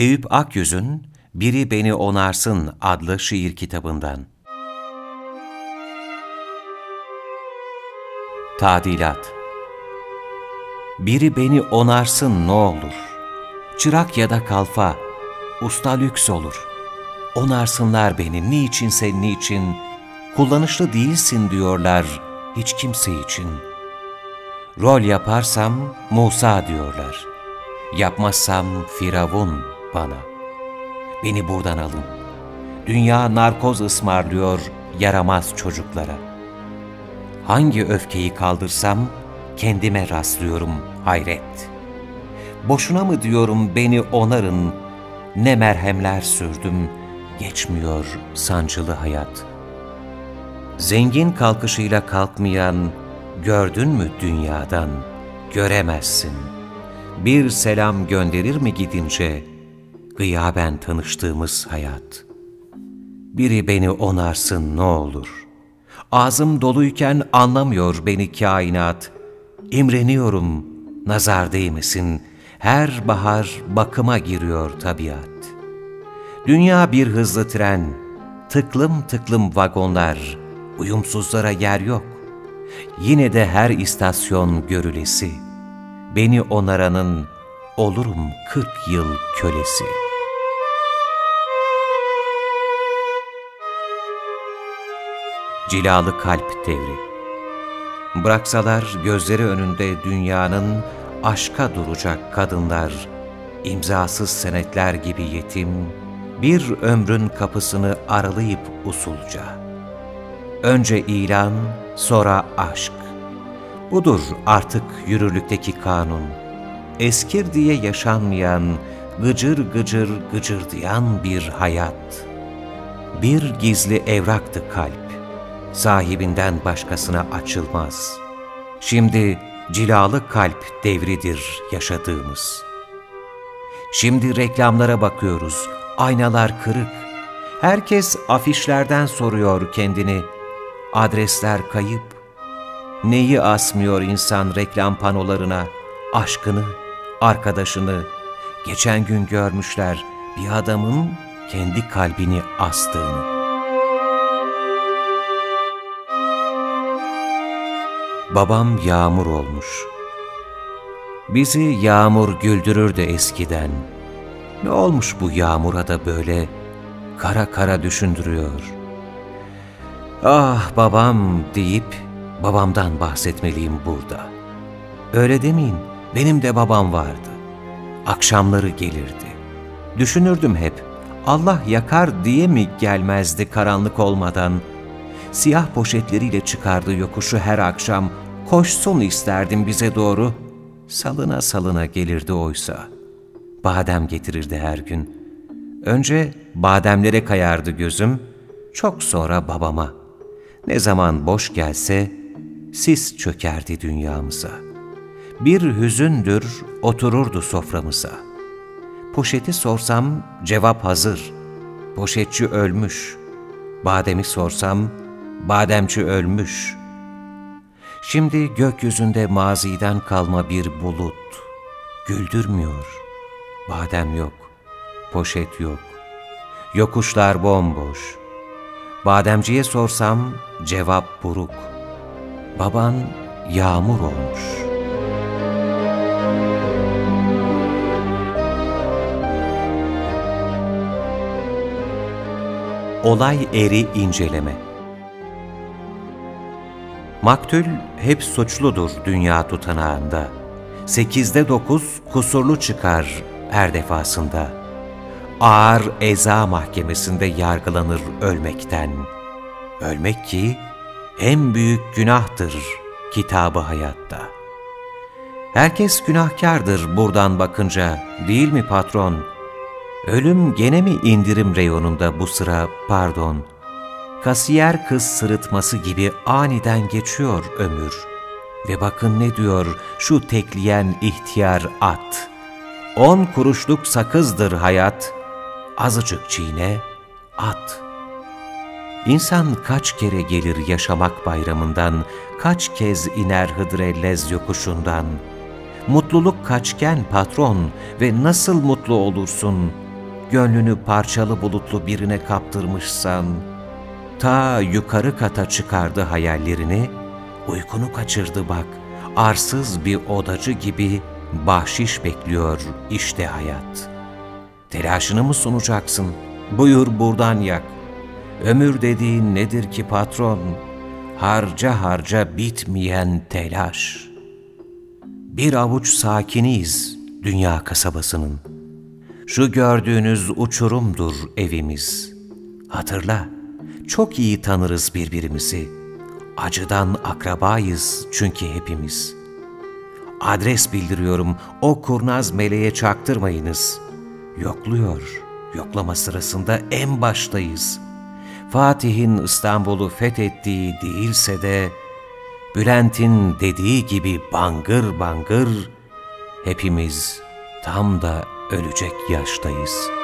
Eyüp Akyüz'ün Biri Beni Onarsın adlı şiir kitabından. Tadilat. Biri beni onarsın ne olur, çırak ya da kalfa, usta lüks olur. Onarsınlar beni niçin, senin için kullanışlı değilsin diyorlar hiç kimse için. Rol yaparsam Musa diyorlar, yapmazsam Firavun bana. Beni buradan alın, dünya narkoz ısmarlıyor yaramaz çocuklara. Hangi öfkeyi kaldırsam kendime rastlıyorum hayret. Boşuna mı diyorum beni onarın, ne merhemler sürdüm, geçmiyor sancılı hayat. Zengin kalkışıyla kalkmayan, gördün mü dünyadan, göremezsin. Bir selam gönderir mi gidince, gıyaben tanıştığımız hayat. Biri beni onarsın ne olur, ağzım doluyken anlamıyor beni kainat. İmreniyorum, nazar değmesin, her bahar bakıma giriyor tabiat. Dünya bir hızlı tren, tıklım tıklım vagonlar, uyumsuzlara yer yok. Yine de her istasyon görülesi, beni onaranın olurum 40 yıl kölesi. Cilalı Kalp Devri. Bıraksalar gözleri önünde dünyanın, aşka duracak kadınlar, imzasız senetler gibi yetim, bir ömrün kapısını aralayıp usulca. Önce ilan, sonra aşk. Budur artık yürürlükteki kanun. Eskir diye yaşanmayan, gıcır gıcır gıcırdayan bir hayat. Bir gizli evraktı kalp, sahibinden başkasına açılmaz. Şimdi cilalı kalp devridir yaşadığımız. Şimdi reklamlara bakıyoruz, aynalar kırık. Herkes afişlerden soruyor kendini, adresler kayıp. Neyi asmıyor insan reklam panolarına? Aşkını, arkadaşını. Geçen gün görmüşler bir adamın kendi kalbini astığını. Babam yağmur olmuş. Bizi yağmur güldürürdü eskiden. Ne olmuş bu yağmura da böyle kara kara düşündürüyor. Ah babam deyip babamdan bahsetmeliyim burada. Öyle demeyin, benim de babam vardı. Akşamları gelirdi. Düşünürdüm hep, Allah yakar diye mi gelmezdi karanlık olmadan? Siyah poşetleriyle çıkardığı yokuşu her akşam, koşsun isterdim bize doğru. Salına salına gelirdi oysa. Badem getirirdi her gün. Önce bademlere kayardı gözüm, çok sonra babama. Ne zaman boş gelse, sis çökerdi dünyamıza. Bir hüzündür otururdu soframıza. Poşeti sorsam cevap hazır, poşetçi ölmüş. Bademi sorsam, bademçi ölmüş. Şimdi gökyüzünde maziden kalma bir bulut. Güldürmüyor. Badem yok. Poşet yok. Yokuşlar bomboş. Bademciye sorsam cevap buruk. Baban yağmur olmuş. Olay eri inceleme. Maktul hep suçludur dünya tutanağında. 8'de 9 kusurlu çıkar her defasında. Ağır eza mahkemesinde yargılanır ölmekten. Ölmek ki en büyük günahtır kitabı hayatta. Herkes günahkardır buradan bakınca, değil mi patron? Ölüm gene mi indirim reyonunda bu sıra, pardon? Kasiyer kız sırıtması gibi aniden geçiyor ömür. Ve bakın ne diyor şu tekleyen ihtiyar at. 10 kuruşluk sakızdır hayat, azıcık çiğne, at. İnsan kaç kere gelir yaşamak bayramından, kaç kez iner Hıdrellez yokuşundan. Mutluluk kaçken patron ve nasıl mutlu olursun, gönlünü parçalı bulutlu birine kaptırmışsan, ta yukarı kata çıkardı hayallerini, uykunu kaçırdı bak, arsız bir odacı gibi bahşiş bekliyor işte hayat. Telaşını mı sunacaksın? Buyur buradan yak. Ömür dediğin nedir ki patron? Harca harca bitmeyen telaş. Bir avuç sakiniyiz dünya kasabasının. Şu gördüğünüz uçurumdur evimiz. Hatırla, çok iyi tanırız birbirimizi. Acıdan akrabayız çünkü hepimiz. Adres bildiriyorum, o kurnaz meleğe çaktırmayınız. Yokluyor, yoklama sırasında en baştayız. Fatih'in İstanbul'u fethettiği değilse de, Bülent'in dediği gibi bangır bangır, hepimiz tam da ölecek yaştayız.